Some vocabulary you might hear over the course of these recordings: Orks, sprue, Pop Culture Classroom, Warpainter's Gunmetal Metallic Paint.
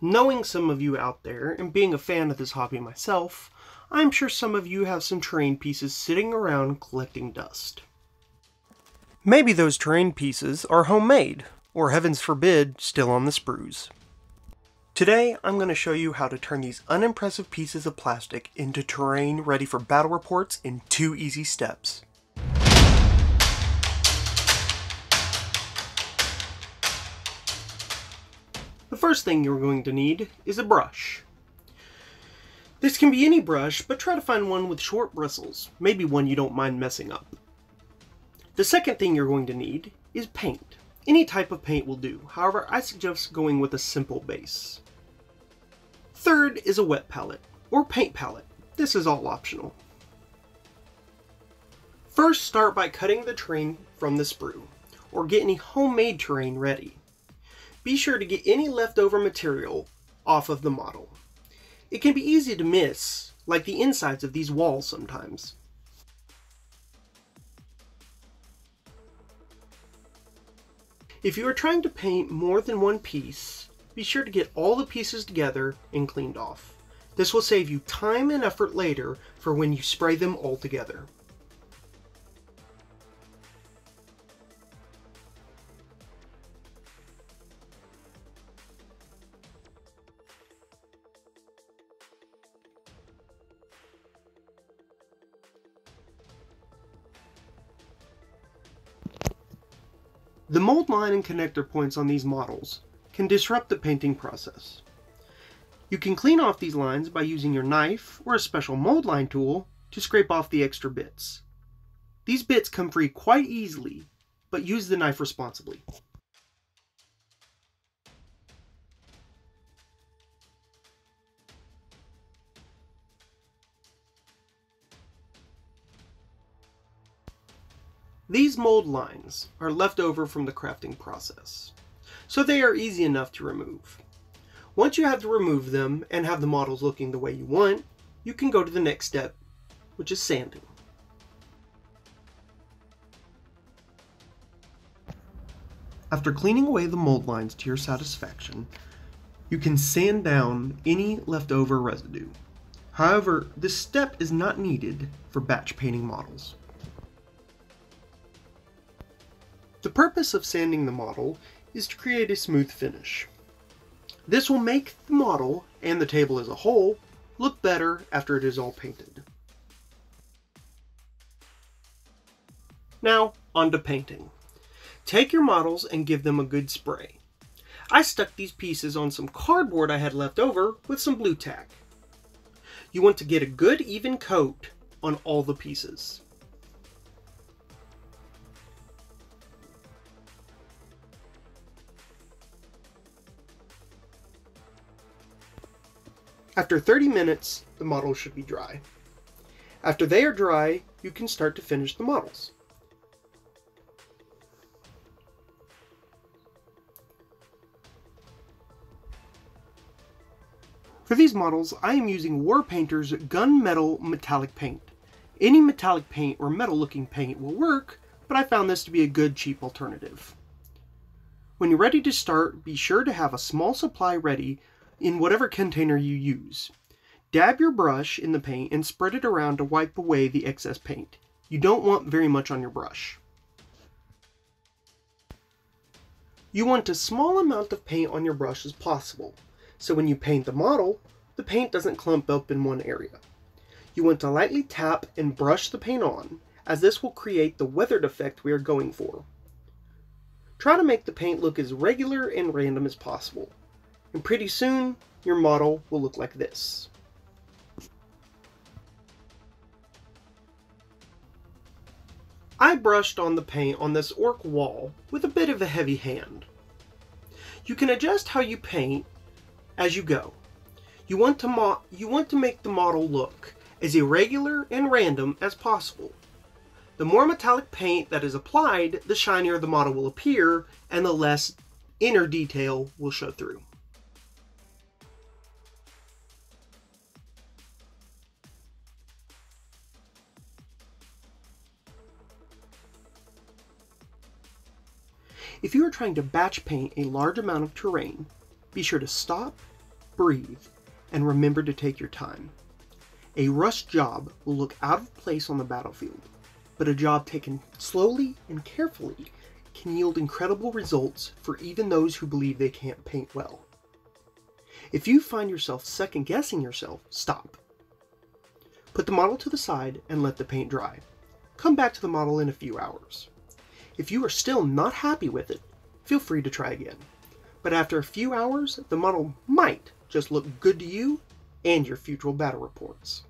Knowing some of you out there, and being a fan of this hobby myself, I'm sure some of you have some terrain pieces sitting around collecting dust. Maybe those terrain pieces are homemade, or heavens forbid, still on the sprues. Today, I'm going to show you how to turn these unimpressive pieces of plastic into terrain ready for battle reports in 2 easy steps. The first thing you're going to need is a brush. This can be any brush, but try to find one with short bristles, maybe one you don't mind messing up. The second thing you're going to need is paint. Any type of paint will do, however I suggest going with a simple base. Third is a wet palette, or paint palette. This is all optional. First, start by cutting the terrain from the sprue, or get any homemade terrain ready. Be sure to get any leftover material off of the model. It can be easy to miss, like the insides of these walls sometimes. If you are trying to paint more than one piece, be sure to get all the pieces together and cleaned off. This will save you time and effort later for when you spray them all together. The mold line and connector points on these models can disrupt the painting process. You can clean off these lines by using your knife or a special mold line tool to scrape off the extra bits. These bits come free quite easily, but use the knife responsibly. These mold lines are left over from the crafting process, so they are easy enough to remove. Once you have to remove them and have the models looking the way you want, you can go to the next step, which is sanding. After cleaning away the mold lines to your satisfaction, you can sand down any leftover residue. However, this step is not needed for batch painting models. The purpose of sanding the model is to create a smooth finish. This will make the model, and the table as a whole, look better after it is all painted. Now, on to painting. Take your models and give them a good spray. I stuck these pieces on some cardboard I had left over with some blue tack. You want to get a good even coat on all the pieces. After 30 minutes, the models should be dry. After they are dry, you can start to finish the models. For these models, I am using Warpainter's Gunmetal Metallic Paint. Any metallic paint or metal-looking paint will work, but I found this to be a good cheap alternative. When you're ready to start, be sure to have a small supply ready in whatever container you use. Dab your brush in the paint and spread it around to wipe away the excess paint. You don't want very much on your brush. You want a small amount of paint on your brush as possible, so when you paint the model, the paint doesn't clump up in one area. You want to lightly tap and brush the paint on, as this will create the weathered effect we are going for. Try to make the paint look as regular and random as possible. And pretty soon, your model will look like this. I brushed on the paint on this orc wall with a bit of a heavy hand. You can adjust how you paint as you go. You want to make the model look as irregular and random as possible. The more metallic paint that is applied, the shinier the model will appear and the less inner detail will show through. If you are trying to batch paint a large amount of terrain, be sure to stop, breathe, and remember to take your time. A rushed job will look out of place on the battlefield, but a job taken slowly and carefully can yield incredible results for even those who believe they can't paint well. If you find yourself second-guessing yourself, stop. Put the model to the side and let the paint dry. Come back to the model in a few hours. If you are still not happy with it, feel free to try again. But after a few hours, the model might just look good to you and your future battle reports.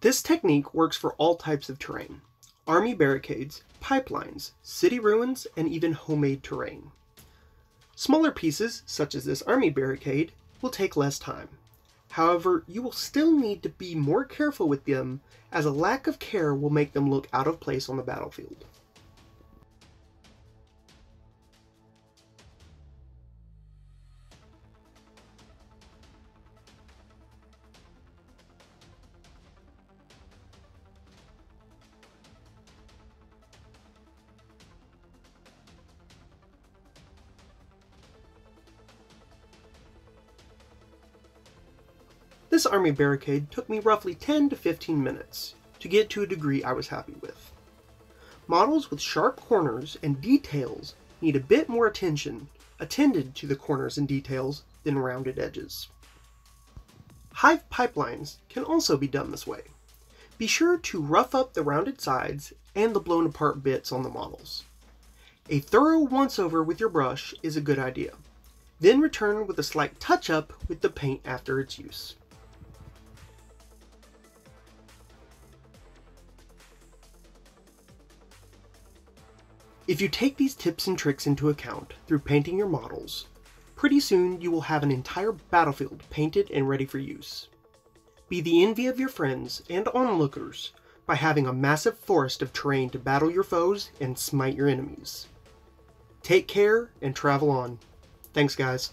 This technique works for all types of terrain: army barricades, pipelines, city ruins, and even homemade terrain. Smaller pieces, such as this army barricade, will take less time. However, you will still need to be more careful with them, as a lack of care will make them look out of place on the battlefield. This army barricade took me roughly 10 to 15 minutes to get to a degree I was happy with. Models with sharp corners and details need a bit more attention attended to the corners and details than rounded edges. Hive pipelines can also be done this way. Be sure to rough up the rounded sides and the blown apart bits on the models. A thorough once-over with your brush is a good idea. Then return with a slight touch-up with the paint after its use. If you take these tips and tricks into account through painting your models, pretty soon you will have an entire battlefield painted and ready for use. Be the envy of your friends and onlookers by having a massive forest of terrain to battle your foes and smite your enemies. Take care and travel on. Thanks, guys.